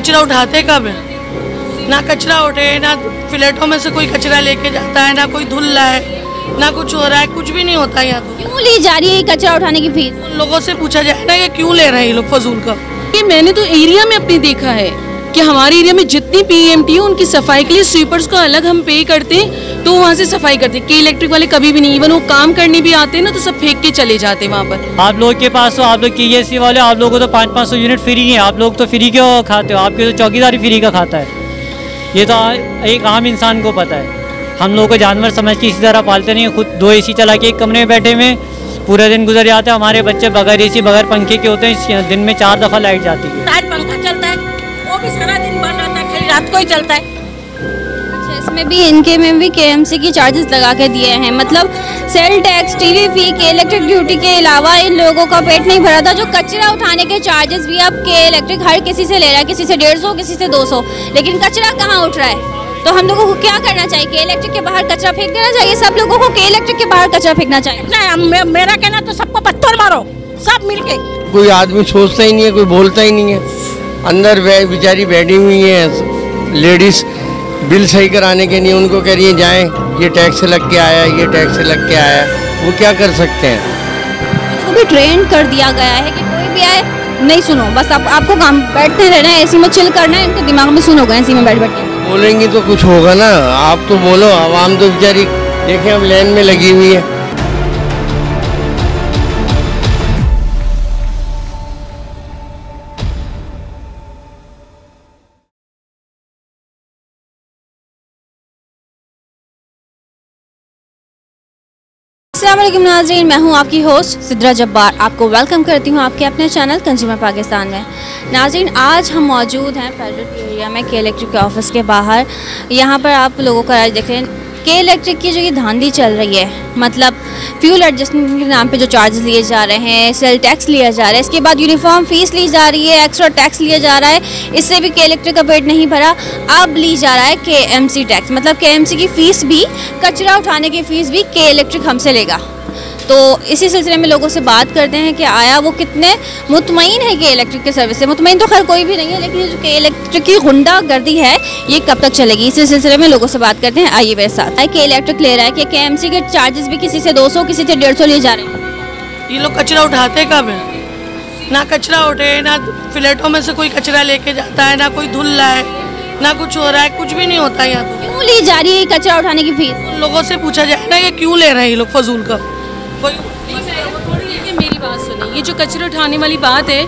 कचरा उठाते कब है? ना कचरा उठे, ना फ्लैटों में से कोई कचरा लेके जाता है, ना कोई धुल रहा है, ना कुछ हो रहा है, कुछ भी नहीं होता यहाँ। तो क्यों ली जा रही है कचरा उठाने की फीस? उन लोगों से पूछा जाए ना कि क्यों ले रहे हैं ये लोग फजूल का। ये मैंने तो एरिया में अपने देखा है कि हमारे एरिया में जितनी PMT हो उनकी सफाई के लिए स्वीपर्स का अलग हम पे करते हैं, तो वहाँ से सफाई करते। K इलेक्ट्रिक वाले कभी भी नहीं, इवन वो काम करने भी आते हैं ना तो सब फेंक के चले जाते हैं वहाँ पर। आप लोग के पास हो, आप लोग KMC वाले, आप लोगों को तो 500 यूनिट फ्री है, आप लोग तो फ्री क्यों खाते हो? आपके तो चौकीदारी फ्री का खाता है, ये तो एक आम इंसान को पता है। हम लोग को जानवर समझ के इसी तरह पालते नहीं, खुद 2 AC चला के एक कमरे में बैठे हुए पूरा दिन गुजर जाता है। हमारे बच्चे बगैर AC बगैर पंखे के होते हैं, दिन में 4 दफ़ा लाइट जाती है, पंखा चलता है, वो भी सारा दिन बंद रहता है, खाली रात को ही चलता है। अच्छा, इसमें भी इनके में भी KMC की चार्जेस लगा के दिए हैं, मतलब sale tax, TV fee, K electric duty के अलावा इन लोगों का पेट नहीं भरा था। जो कचरा उठाने के चार्जेस भी अब K इलेक्ट्रिक हर किसी से ले रहा है, किसी से 150, किसी से 200, लेकिन कचरा कहाँ उठ रहा है? तो हम लोगों को क्या करना चाहिए? K इलेक्ट्रिक के बाहर कचरा फेंक देना चाहिए, सब लोगों को K इलेक्ट्रिक के बाहर कचरा फेंकना चाहिए। मेरा कहना तो सबको पत्थर मारो, सब मिल के। कोई आदमी सोचता ही नहीं है, कोई बोलता ही नहीं है। अंदर वे बेचारी बैठी हुई हैं लेडीज़, बिल सही कराने के लिए उनको कह रही है जाएँ, ये टैक्स लग के आया, ये टैक्स लग के आया, वो क्या कर सकते हैं? उसको भी ट्रेन कर दिया गया है कि कोई भी आए नहीं सुनो, बस आपको काम बैठते रहना है, AC में चिल करना है। इनके दिमाग में सुनोगे, AC में बैठ बैठ के बोलेंगी तो कुछ होगा ना। आप तो बोलो, आवाम तो बेचारी देखें अब लाइन में लगी हुई है। अस्सलामुअलैकुम नाज़रीन, मैं हूँ आपकी होस्ट सिद्रा जब्बार, आपको वेलकम करती हूँ आपके अपने चैनल कंज्यूमर पाकिस्तान में। नाज़रीन, आज हम मौजूद हैं प्राइवेट एरिया में K इलेक्ट्रिक के ऑफिस के बाहर। यहाँ पर आप लोगों का राज देख रहे हैं। K इलेक्ट्रिक की जो ये धांधली चल रही है, मतलब फ्यूल एडजस्टमेंट के नाम पे जो चार्ज लिए जा रहे हैं, सेल टैक्स लिया जा रहा है, इसके बाद यूनिफॉर्म फीस ली जा रही है, एक्स्ट्रा टैक्स लिया जा रहा है, इससे भी K इलेक्ट्रिक का पेट नहीं भरा। अब ली जा रहा है KMC टैक्स, मतलब KMC की फ़ीस भी, कचरा उठाने की फ़ीस भी K इलेक्ट्रिक हमसे लेगा। तो इसी सिलसिले में लोगों से बात करते हैं कि आया वो कितने मुतमईन है K इलेक्ट्रिक के सर्विस से। मुतमईन तो खैर कोई भी नहीं है, लेकिन जो K इलेक्ट्रिक की गुंडागर्दी है ये कब तक चलेगी, इसी सिलसिले में लोगों से बात करते हैं। आइए मेरे साथ। K इलेक्ट्रिक ले रहा है कि KMC के चार्जेस भी किसी से 200, किसी से 150 लिए जा रहे हैं। ये लोग कचरा उठाते कब है? ना कचरा उठे, ना फ्लैटों में से कोई कचरा लेके जाता है, ना कोई धुल रहा है, ना कुछ हो रहा है, कुछ भी नहीं होता है यहाँ। क्यों ली जा रही है कचरा उठाने की फीस? उन लोगों से पूछा जाए ना कि क्यों ले रहे हैं ये लोग फजूल का। मेरी बात सुनिए, ये जो कचरा उठाने वाली बात है,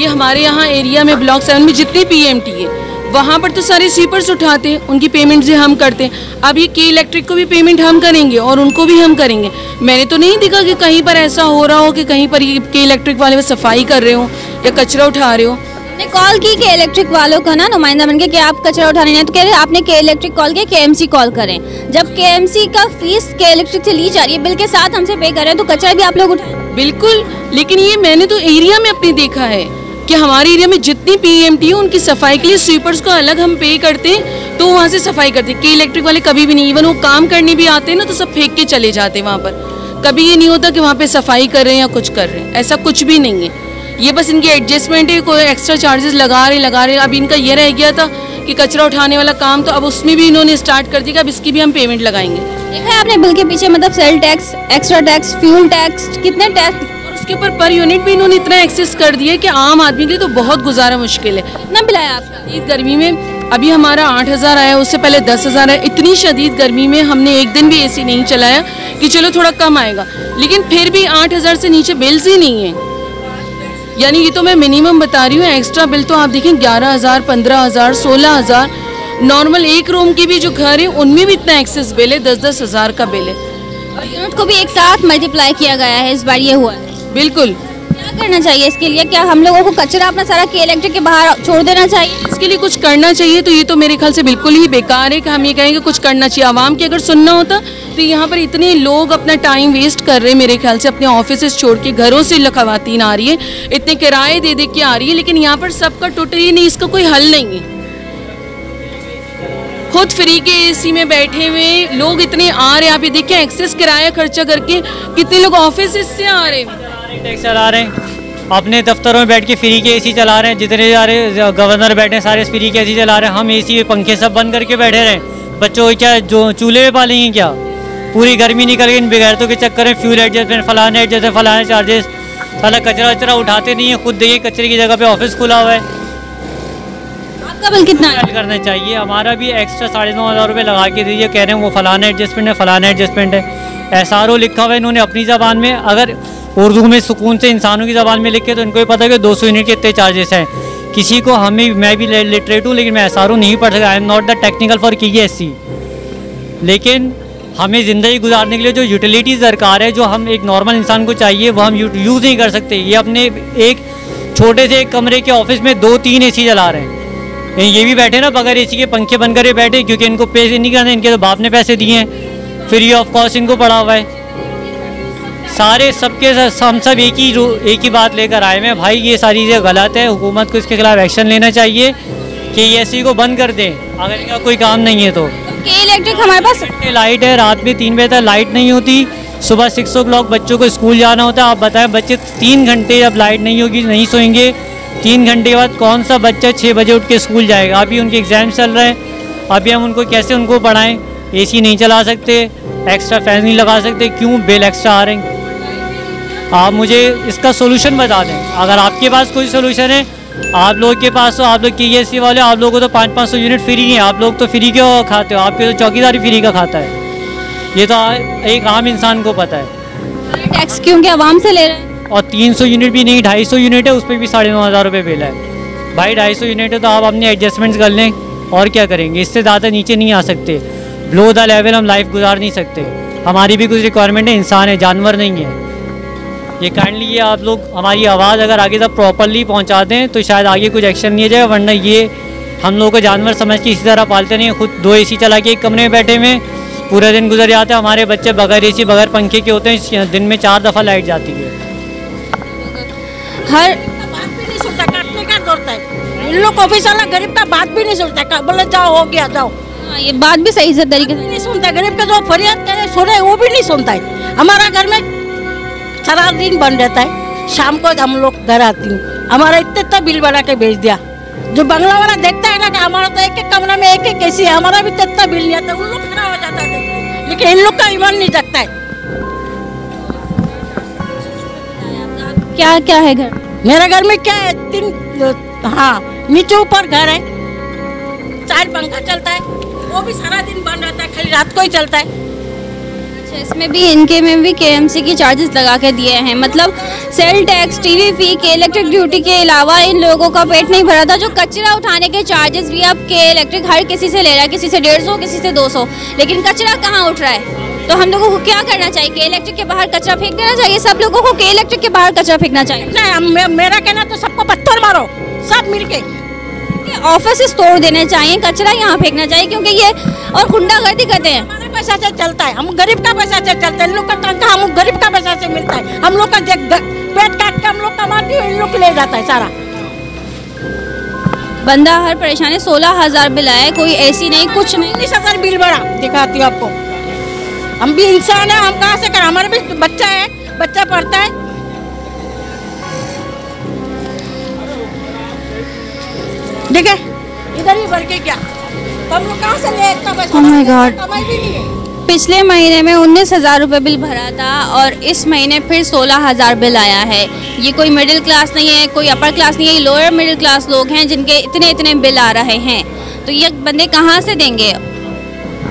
ये हमारे यहाँ एरिया में ब्लॉक 7 में जितनी PMT है वहाँ पर तो सारे स्वीपर्स उठाते हैं, उनकी पेमेंट से हम करते हैं। अब ये K इलेक्ट्रिक को भी पेमेंट हम करेंगे और उनको भी हम करेंगे। मैंने तो नहीं देखा कि कहीं पर ऐसा हो रहा हो कि कहीं पर ये K इलेक्ट्रिक वाले सफाई कर रहे हो या कचरा उठा रहे हो। मैंने कॉल की K इलेक्ट्रिक वालों का ना नुमाइंदा बनके कि आप कचरा उठाने नहीं, तो कह रहे आपने K इलेक्ट्रिक कॉल किया, KMC कॉल करें। जब KMC का फीस K इलेक्ट्रिक से ली जा रही है, बिल के साथ हमसे पे कर रहे हैं, तो कचरा भी आप लोग उठाएं। बिल्कुल, लेकिन ये मैंने तो एरिया में अपने देखा है कि हमारे एरिया में जितनी PMT हो उनकी सफाई के लिए स्वीपर्स को अलग हम पे करते हैं, तो वहाँ से सफाई करते। K इलेक्ट्रिक वाले कभी भी नहीं, इवन वो काम करने भी आते हैं ना तो सब फेंक के चले जाते हैं वहाँ पर। कभी ये नहीं होता कि वहाँ पे सफाई कर रहे हैं या कुछ कर रहे हैं, ऐसा कुछ भी नहीं है। ये बस इनकी एडजस्टमेंट है, कोई एक्स्ट्रा चार्जेस लगा रहे। अब इनका ये रह गया था कि कचरा उठाने वाला काम, तो अब उसमें भी इन्होंने स्टार्ट कर दिया, अब इसकी भी हम पेमेंट लगाएंगे। देखा है आपने बिल के पीछे, मतलब sale tax, extra tax, fuel tax, कितने टैक्स, और उसके ऊपर पर यूनिट भी इन्होंने इतना एक्सेस कर दिया कि आम आदमी के लिए तो बहुत गुजारा मुश्किल है। इतना बिलाया आपका इस गर्मी में? अभी हमारा 8000 आया, उससे पहले 10000 आया। इतनी शदीद गर्मी में हमने एक दिन भी AC नहीं चलाया कि चलो थोड़ा कम आएगा, लेकिन फिर भी 8000 से नीचे बिल्स ही नहीं है। यानी ये तो मैं मिनिमम बता रही हूँ, एक्स्ट्रा बिल तो आप देखें 11000, 15000, 16000। नॉर्मल एक रूम की भी जो घर है उनमें भी इतना एक्सेस बिल है, 10-10 हज़ार का बिल है, और यूनिट को भी एक साथ मल्टीप्लाई किया गया है इस बार, ये हुआ है। बिल्कुल, क्या करना चाहिए इसके लिए? क्या हम लोगों को कचरा अपना सारा K इलेक्ट्रिक के बाहर छोड़ देना चाहिए? इसके लिए कुछ करना चाहिए, तो ये तो मेरे ख्याल से बिल्कुल ही बेकार है कि हम ये कहेंगे कुछ करना चाहिए। आवाम की अगर सुनना होता तो यहाँ पर इतने लोग अपना टाइम वेस्ट कर रहे हैं, मेरे ख्याल से अपने ऑफिस छोड़ के घरों से खवातीन आ रही है, इतने किराए दे दे के आ रही है, लेकिन यहाँ पर सबका टोटली नहीं, इसका कोई हल नहीं है। खुद फ्री के AC में बैठे हुए लोग इतने आ रहे हैं, आप ये देखें एक्सेस किराया खर्चा करके कितने लोग ऑफिस से आ रहे हैं, टैक्स चला रहे हैं। अपने दफ्तरों में बैठ के फ्री के एसी चला रहे हैं, जितने सारे गवर्नर बैठे हैं सारे फ्री के एसी चला रहे हैं। हम एसी पंखे सब बंद करके बैठे रहें, बच्चों क्या जो चूल्हे में पालेंगे क्या? पूरी गर्मी निकल गई इन बेगैरतों के चक्कर में। फ्यूल एडजस्टमेंट, फलाने एडजस्टमेंट, फलाने चार्जेस, साला कचरा वचरा उठाते नहीं है। खुद देखिए कचरे की जगह पे ऑफिस खुला हुआ है। आपका बिल कितना हल करना चाहिए? हमारा भी एक्स्ट्रा 9,500 रुपये लगा के दीजिए। कह रहे हैं वो फलाना एडजस्टमेंट है, फलाना एडजस्टमेंट है। SRO लिखा हुआ है इन्होंने अपनी ज़बान में, अगर उर्दू में सुकून से इंसानों की ज़बान में लिखे तो इनको भी पता है कि 200 यूनिट के इतने चार्जेस हैं। किसी को हमें, मैं भी लिटरेट हूँ लेकिन मैं SRO नहीं पढ़ सकता। I am not the technical for KSC। लेकिन हमें ज़िंदगी गुजारने के लिए जो यूटिलिटीज़ दरकार है, जो हम एक नॉर्मल इंसान को चाहिए, वो हम यूज़ नहीं कर सकते। ये अपने एक छोटे से एक कमरे के ऑफिस में 2-3 एसी चला रहे हैं। ये भी बैठे ना बगैर एसी के, पंखे बंद करे बैठे, क्योंकि इनको पैसे नहीं करने, इनके तो बाप ने पैसे दिए हैं, फ्री ऑफ कॉस्ट इनको पड़ा हुआ है। सारे सबके हम सब एक ही बात लेकर आए हैं, भाई ये सारी चीज़ें गलत है, हुकूमत को इसके खिलाफ एक्शन लेना चाहिए कि ये एसी को बंद कर दें अगर इनका कोई काम नहीं है तो। K इलेक्ट्रिक हमारे पास लाइट है, रात में 3 बजे तक लाइट नहीं होती, सुबह 6 o'clock बच्चों को स्कूल जाना होता है। आप बताएं बच्चे 3 घंटे जब लाइट नहीं होगी नहीं सोएंगे, 3 घंटे के बाद कौन सा बच्चा 6 बजे उठ के स्कूल जाएगा? अभी उनके एग्ज़ाम चल रहे हैं, अभी हम उनको कैसे उनको पढ़ाएं? AC नहीं चला सकते, एक्स्ट्रा फैन नहीं लगा सकते, क्यों बिल एक्स्ट्रा आ रहे हैं? आप मुझे इसका सोल्यूशन बता दें। अगर आपके पास कोई सोल्यूशन है, आप लोग के पास तो, आप लोग KSC वाले, आप लोगों को तो 500-500 यूनिट फ्री है। आप लोग तो फ्री क्यों खाते हो? आपके तो चौकीदारी फ्री का खाता है, ये तो एक आम इंसान को पता है। टैक्स क्योंकि आवाम से ले रहे हैं। और 300 यूनिट भी नहीं, 250 यूनिट है, उस पर भी 9,500 रुपये बिल है। भाई 250 यूनिट है तो आप अपने एडजस्टमेंट्स कर लें, और क्या करेंगे? इससे ज़्यादा नीचे नहीं आ सकते, बिलो द लेवल हम लाइफ गुजार नहीं सकते। हमारी भी कुछ रिक्वायरमेंट है, इंसान है, जानवर नहीं है। ये काइंडली ये आप लोग हमारी आवाज़ अगर आगे तक प्रॉपरली पहुंचा दें तो शायद आगे कुछ एक्शन लिया जाए, वरना ये हम लोग को जानवर समझ के इसी तरह पालते नहीं। खुद 2 एसी चला के एक कमरे में बैठे में पूरा दिन गुजर जाता है। हमारे बच्चे बगैर एसी बगैर पंखे के होते हैं, दिन में 4 दफ़ा लाइट जाती है। हर बात भी नहीं सुनता, काटने का दौड़ता है इन लोग ऑफिस वाला, गरीब का बात भी नहीं सुनता, बोले जाओ हो गया जाओ। ये बात भी सही से तरीके से नहीं सुनता, गरीब का जो फरियाद करे सुने वो भी नहीं सुनता है। हमारा घर में सारा दिन बंद रहता है, शाम को हम लोग घर आती हूँ, हमारा इतना बिल बना के भेज दिया। जो बंगला वाला देखता है ना कि हमारा तो एक एक कमरा में एक एक एसी है, हमारा भी इतना बिल नहीं आता, उन लोग खड़ा हो जाता है, लेकिन इन लोग का ईमान नहीं जगता है। क्या क्या है घर? मेरे घर में क्या है, 3 नीचे ऊपर घर है, 4 पंखा चलता है, वो भी सारा दिन बंद रहता है, खाली रात को ही चलता है। इसमें भी इनके में भी KMC की चार्जेस लगा के दिए हैं, मतलब sale tax, TV fee, K electric duty के अलावा इन लोगों का पेट नहीं भरा था। जो कचरा उठाने के चार्जेस भी अब K इलेक्ट्रिक हर किसी से ले रहा है, किसी से 150, किसी से 200, लेकिन कचरा कहाँ उठ रहा है? तो हम लोगों को क्या करना चाहिए? K इलेक्ट्रिक के बाहर कचरा फेंक देना चाहिए, सब लोगों को K इलेक्ट्रिक के बाहर कचरा फेंकना चाहिए। मेरा कहना तो सबको पत्थर मारो, सब मिल के ऑफिस तोड़ देने चाहिए, कचरा यहाँ फेंकना चाहिए, क्योंकि ये और गुंडागर्दी करते हैं। पैसा से चलता है, हम गरीब का पैसा से चलता है, इन लोग का तनख्वाह हम गरीब का पैसा से मिलता है, हम लोग का पेट काट के हम लोग कमाते हैं, इन लोग ले जाता है सारा। बंदा हर परेशानी 16,000 बिल आया, कोई ऐसी नहीं कुछ नहीं, 19,000 बिल भरा। दिखाती हूँ आपको, हम भी इंसान है, हम कहाँ से करें? हमारे भी बच्चा है, बच्चा पढ़ता है। देखे इधर ही भर के क्या हम लोग कहाँ से ले इतना पैसा? Oh my God, कमाई भी नहीं है। पिछले महीने में 19,000 रुपये बिल भरा था और इस महीने फिर 16,000 बिल आया है। ये कोई मिडिल क्लास नहीं है, कोई अपर क्लास नहीं है, ये लोअर मिडिल क्लास लोग हैं जिनके इतने इतने बिल आ रहे हैं। तो ये बंदे कहाँ से देंगे?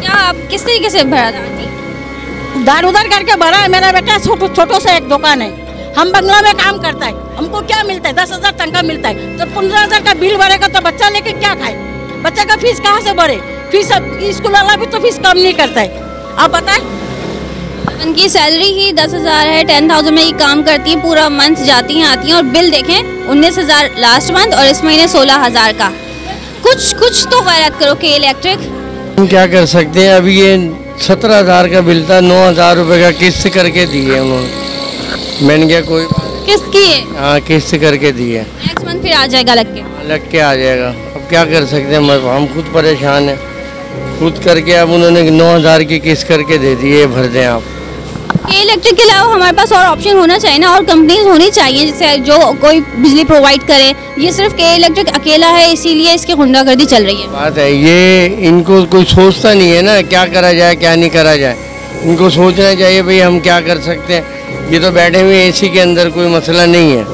क्या आप किस तरीके से भरा था? उधार उधार करके भरा है। मेरा बेटा छोटो सा एक दुकान है, हम बंगला में काम करता है, हमको क्या मिलता है? 10,000 तनख्वाह मिलता है, तो 15,000 का बिल भरेगा तो बच्चा लेके क्या खाए? बच्चे का फीस कहाँ से भरे? फीस स्कूल वाला भी तो फीस कम नहीं करता है। आप बताएं, उनकी सैलरी ही 10,000 है, 10,000 में ये काम करती है, पूरा मंथ जाती हैं आती हैं, और बिल देखें 19,000 लास्ट मंथ और इस महीने 16,000 का। कुछ तो गैरत करो K इलेक्ट्रिक। हम क्या कर सकते हैं? अभी ये 17,000 का बिल था, 9,000 रुपये का किस्त करके दिए उन्होंने। मैंने क्या कोई किस्त की है? हाँ, किस्त करके दी है, नेक्स्ट मंथ फिर आ जाएगा, लग के आ जाएगा। अब क्या कर सकते हैं? हम खुद परेशान हैं, खुद करके अब उन्होंने 9,000 की किस्त करके दे दी है, भर दें आप। के इलेक्ट्रिक के अलावा हमारे पास और ऑप्शन होना चाहिए ना, और कंपनीज होनी चाहिए जिससे जो कोई बिजली प्रोवाइड करे। ये सिर्फ के इलेक्ट्रिक अकेला है, इसीलिए इसकी गुंडागर्दी चल रही है। बात है ये, इनको कोई सोचता नहीं है ना क्या करा जाए क्या नहीं करा जाए। इनको सोचना चाहिए भाई हम क्या कर सकते हैं। ये तो बैठे हुए एसी के अंदर, कोई मसला नहीं है।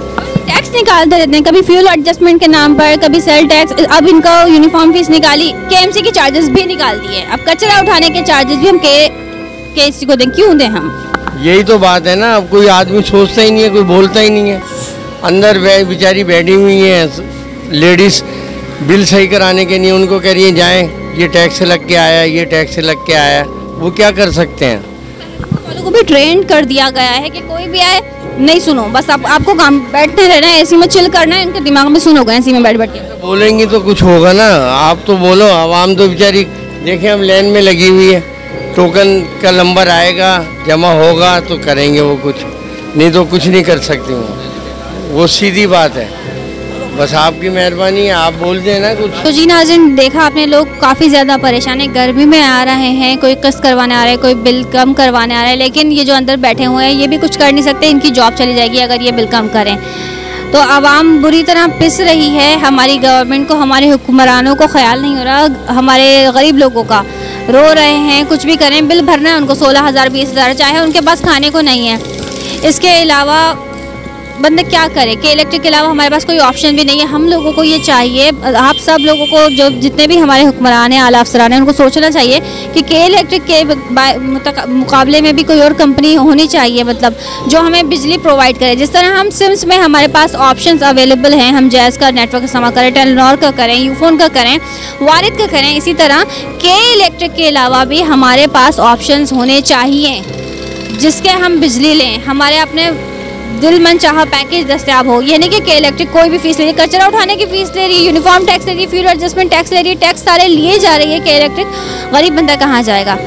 टैक्स निकालते रहते हैं, कभी फ्यूल एडजस्टमेंट के नाम पर, कभी सेल टैक्स, अब इनका यूनिफॉर्म फीस निकाली, केएमसी के चार्जेस भी निकाल दिए, अब कचरा उठाने के चार्जेस भी हम केएमसी को दें, क्यों दें हम? यही तो बात है ना, अब कोई आदमी सोचता ही नहीं है, कोई बोलता ही नहीं है। अंदर बेचारी बैठी हुई है लेडीज, बिल सही कराने के लिए उनको कह रही है जाए ये टैक्स लग के आया, ये टैक्स लग के आया, वो क्या कर सकते हैं? वालों को भी ट्रेंड कर दिया गया है कि कोई भी आए नहीं सुनो, बस आपको काम बैठते रहना है, एसी में चिल करना है। इनके दिमाग में सुनोगे एसी में बैठ बैठ के बोलेंगे तो कुछ होगा ना। आप तो बोलो, आवाम तो बेचारी देखें, हम लाइन में लगी हुई है, टोकन का नंबर आएगा, जमा होगा तो करेंगे वो कुछ, नहीं तो कुछ नहीं कर सकती वो सीधी बात है। बस आपकी मेहरबानी है, आप बोल दें ना कुछ। तो जी नाज़रीन, देखा आपने, लोग काफ़ी ज़्यादा परेशान है, गर्मी में आ रहे हैं, कोई किस्त करवाने आ रहा है, कोई बिल कम करवाने आ रहा है, लेकिन ये जो अंदर बैठे हुए हैं ये भी कुछ कर नहीं सकते, इनकी जॉब चली जाएगी अगर ये बिल कम करें तो। आवाम बुरी तरह पिस रही है, हमारी गवर्नमेंट को, हमारे हुक्मरानों को ख्याल नहीं हो रहा हमारे गरीब लोगों का, रो रहे हैं। कुछ भी करें, बिल भरना है उनको 16,000 20,000, चाहे उनके पास खाने को नहीं है। इसके अलावा बंदा क्या करे? के इलेक्ट्रिक के अलावा हमारे पास कोई ऑप्शन भी नहीं है। हम लोगों को ये चाहिए, आप सब लोगों को, जो जितने भी हमारे हुक्मरान हैं, आला अफसरान हैं, उनको सोचना चाहिए कि के इलेक्ट्रिक के मुकाबले में भी कोई और कंपनी होनी चाहिए, मतलब जो हमें बिजली प्रोवाइड करे। जिस तरह हम सिम्स में हमारे पास ऑप्शंस अवेलेबल हैं, हम जैज़ का नेटवर्क इस्तेमाल करें, टेलनॉर का करें, यूफोन का करें, वारिद का करें, इसी तरह के इलेक्ट्रिक के अलावा भी हमारे पास ऑप्शंस होने चाहिए जिसके हम बिजली लें, हमारे अपने दिल मन चाहा पैकेज दस्तियाब हो। ये नहीं कि के इलेक्ट्रिक कोई भी फीस ले रही है, कचरा उठाने की फीस ले रही है, यूनिफॉर्म टैक्स ले रही है, फ्यूल एडजस्टमेंट टैक्स ले रही है, टैक्स सारे लिए जा रही है के इलेक्ट्रिक। गरीब बंदा कहाँ जाएगा?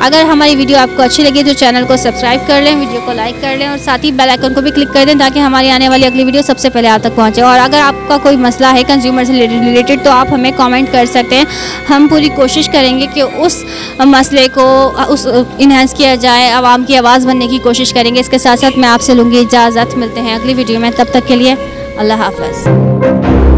अगर हमारी वीडियो आपको अच्छी लगी तो चैनल को सब्सक्राइब कर लें, वीडियो को लाइक कर लें, और साथ ही बेल आइकन को भी क्लिक कर दें ताकि हमारी आने वाली अगली वीडियो सबसे पहले आप तक पहुँचे। और अगर आपका कोई मसला है कंज्यूमर से रिलेटेड तो आप हमें कमेंट कर सकते हैं, हम पूरी कोशिश करेंगे कि उस मसले को उस इन्हेंस किया जाए, आवाम की आवाज़ बनने की कोशिश करेंगे। इसके साथ साथ मैं आपसे लूँगी इजाज़त, मिलते हैं अगली वीडियो में, तब तक के लिए अल्लाह हाफ़िज़।